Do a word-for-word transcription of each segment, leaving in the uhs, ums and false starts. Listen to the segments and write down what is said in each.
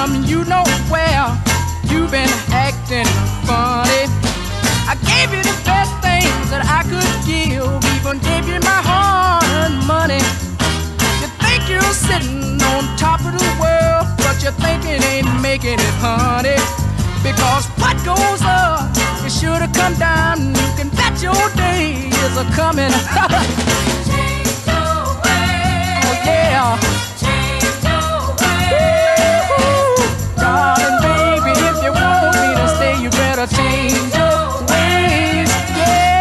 time you know well you've been acting funny. I gave you the best things that I could give, even gave you my hard-earned money. You think you're sitting on top of the world, but you think it ain't making it, honey. Because what goes up, it should have come down. You can bet your day is a coming. Change your way. Oh yeah. Change your way. Darling baby, if you want me to stay, you better change your ways. Yeah.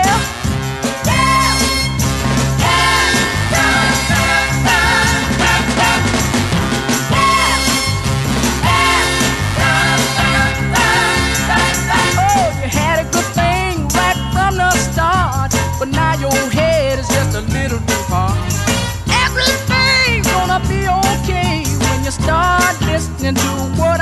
Start listening to what